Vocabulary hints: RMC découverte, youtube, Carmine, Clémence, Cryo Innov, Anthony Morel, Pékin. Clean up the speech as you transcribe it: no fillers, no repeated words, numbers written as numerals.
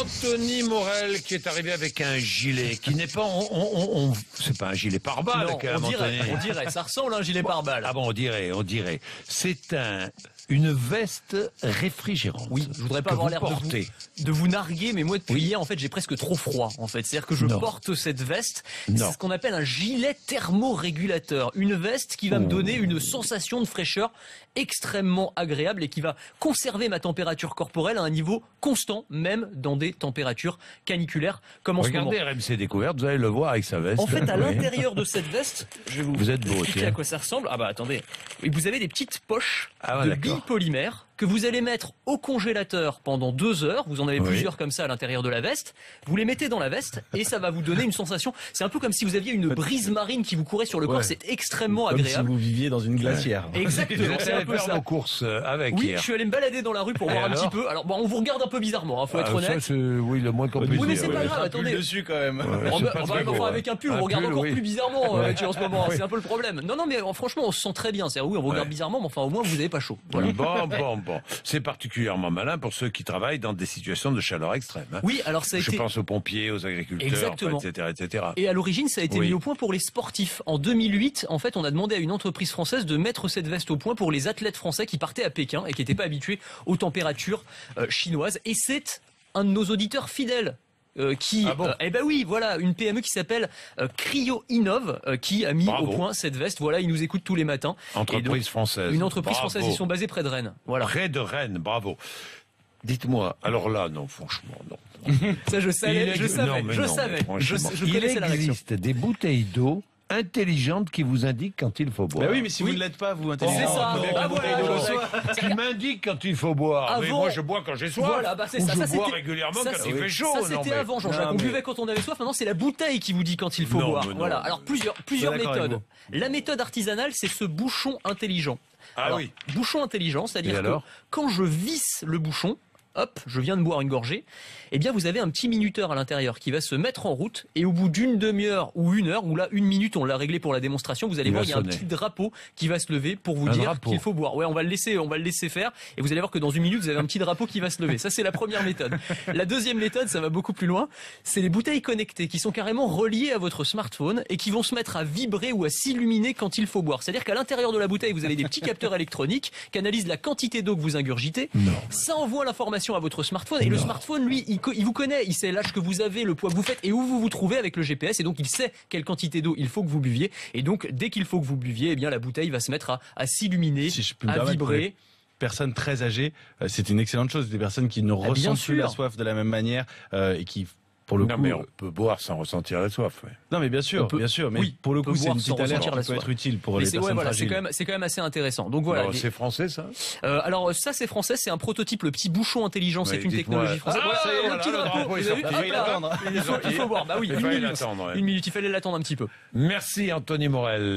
Anthony Morel qui est arrivé avec un gilet qui n'est pas, c'est pas un gilet pare-balles. Non, quand même, on dirait, ça ressemble à un gilet pare-balles. Ah bon, on dirait. C'est une veste réfrigérante. Oui, je voudrais pas avoir l'air de vous narguer, mais moi depuis hier, en fait, j'ai presque trop froid, en fait. C'est-à-dire que je porte cette veste. C'est ce qu'on appelle un gilet thermorégulateur. Une veste qui va me donner une sensation de fraîcheur extrêmement agréable et qui va conserver ma température corporelle à un niveau constant, même dans des températures caniculaires comme en ce moment. Regardez RMC découverte, vous allez le voir avec sa veste. En fait, à l'intérieur de cette veste, je vais vous expliquer à quoi ça ressemble. Ah bah attendez, vous avez des petites poches de bipolymère que vous allez mettre au congélateur pendant 2 heures. Vous en avez plusieurs comme ça à l'intérieur de la veste. Vous les mettez dans la veste et ça va vous donner une sensation. C'est un peu comme si vous aviez une brise marine qui vous courait sur le corps. C'est extrêmement agréable. Comme si vous viviez dans une glacière. Exactement. C'est un peu ça. En course avec. Oui, hier, je suis allé me balader dans la rue pour voir un petit peu. Alors, bon, on vous regarde un peu bizarrement. Faut être honnête. Ça, oui, le moins qu'on puisse dire. Mais c'est pas grave. Attendez. Dessus quand même. Avec un pull, on regarde encore plus bizarrement. En ce moment, c'est un peu le problème. Non, mais franchement, on se sent très bien. C'est oui, on regarde bizarrement, mais enfin, au moins, vous n'avez pas chaud. Bon, c'est particulièrement malin pour ceux qui travaillent dans des situations de chaleur extrême. Oui, alors ça a été... Je pense aux pompiers, aux agriculteurs, en fait, etc. Et à l'origine, ça a été mis au point pour les sportifs. En 2008, en fait, on a demandé à une entreprise française de mettre cette veste au point pour les athlètes français qui partaient à Pékin et qui n'étaient pas habitués aux températures chinoises. Et c'est un de nos auditeurs fidèles. Eh ben oui, voilà, une PME qui s'appelle Cryo Innov qui a mis au point cette veste. Voilà, ils nous écoutent tous les matins. Entreprise française. Une entreprise française, ils sont basés près de Rennes. Voilà. Près de Rennes, bravo. Dites-moi, alors là, non, franchement, non. Ça, je savais. Il existe des bouteilles d'eau intelligente qui vous indique quand il faut boire. Bah oui, mais si vous ne l'êtes pas, vous intelligente. Qui m'indique quand il faut boire. Avant, mais moi, je bois quand j'ai soif. Voilà, c'est ça. Je bois régulièrement quand il fait chaud. Ça, c'était avant, Jean-Jacques. On buvait quand on avait soif. Maintenant, c'est la bouteille qui vous dit quand il faut boire. Voilà. Alors, plusieurs méthodes. La méthode artisanale, c'est ce bouchon intelligent. Bouchon intelligent, c'est-à-dire que quand je visse le bouchon, hop, je viens de boire une gorgée, eh bien vous avez un petit minuteur à l'intérieur qui va se mettre en route et au bout d'une demi-heure ou 1 heure, ou là 1 minute, on l'a réglé pour la démonstration, vous allez voir, il y a un petit drapeau qui va se lever pour vous dire qu'il faut boire. Ouais, on va le laisser faire et vous allez voir que dans 1 minute, vous avez un petit drapeau qui va se lever. Ça, c'est la première méthode. La deuxième méthode, ça va beaucoup plus loin, c'est les bouteilles connectées qui sont carrément reliées à votre smartphone et qui vont se mettre à vibrer ou à s'illuminer quand il faut boire. C'est-à-dire qu'à l'intérieur de la bouteille, vous avez des petits capteurs électroniques qui analysent la quantité d'eau que vous ingurgitez. Ça envoie l'information à votre smartphone et le smartphone, lui, il vous connaît, il sait l'âge que vous avez, le poids que vous faites et où vous vous trouvez avec le GPS, et donc il sait quelle quantité d'eau il faut que vous buviez, et donc dès qu'il faut que vous buviez, eh bien la bouteille va se mettre à s'illuminer, à vibrer. Personnes très âgées, c'est une excellente chose, des personnes qui ne ressentent plus la soif de la même manière et qui... Pour le coup, mais on peut boire sans ressentir la soif. Ouais. Non, mais bien sûr. Mais pour le coup, c'est une petite alerte qui peut être utile pour les personnes fragiles. C'est quand même assez intéressant. Donc voilà. C'est français, ça. Alors ça, c'est français. C'est un prototype. Le petit bouchon intelligent, c'est une technologie française. Il faut boire. Bah oui, 1 minute. Il fallait l'attendre un petit peu. Merci, Anthony Morel.